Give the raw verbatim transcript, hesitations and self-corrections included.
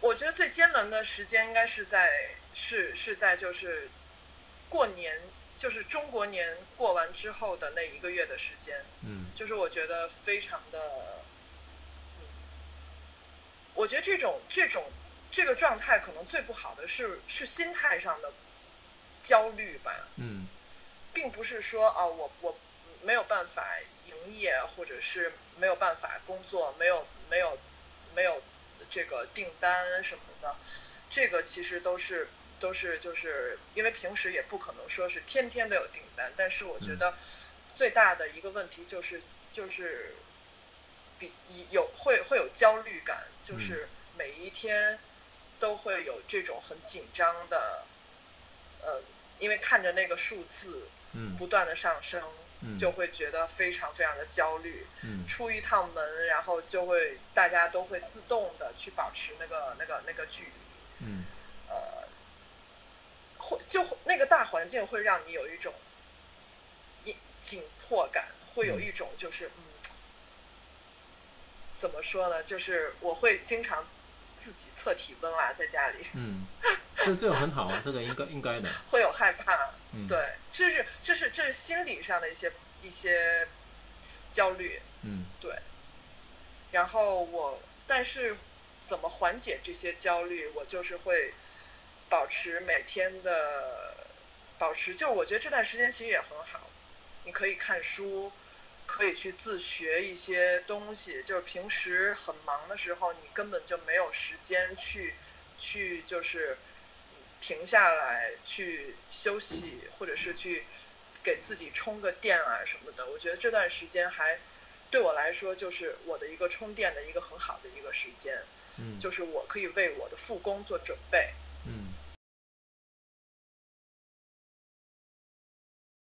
我觉得最艰难的时间应该是在是是在就是过年，就是中国年过完之后的那一个月的时间，嗯，就是我觉得非常的，嗯，我觉得这种这种这个状态可能最不好的是是心态上的焦虑吧，嗯，并不是说啊我我没有办法营业，或者是没有办法工作，没有没有没有这个订单什么的，这个其实都是都是就是因为平时也不可能说是天天都有订单，但是我觉得最大的一个问题就是就是比有会会有焦虑感，就是每一天都会有这种很紧张的，呃，因为看着那个数字不断的上升，就会觉得非常非常的焦虑，嗯，出一趟门，然后就会大家都会自动的去保持那个那个那个距离，嗯，呃，会就那个大环境会让你有一种一紧迫感，会有一种就是嗯，怎么说呢？就是我会经常自己测体温啦，在家里，嗯，这这很好啊，这个应该应该的，会有害怕。嗯，对，这是这是这是心理上的一些一些焦虑，嗯，对。然后我，但是怎么缓解这些焦虑？我就是会保持每天的保持，就我觉得这段时间其实也很好，你可以看书，可以去自学一些东西。就是平时很忙的时候，你根本就没有时间去去就是。停下来去休息，或者是去给自己充个电啊什么的，我觉得这段时间还对我来说就是我的一个充电的一个很好的一个时间，嗯，就是我可以为我的复工做准备，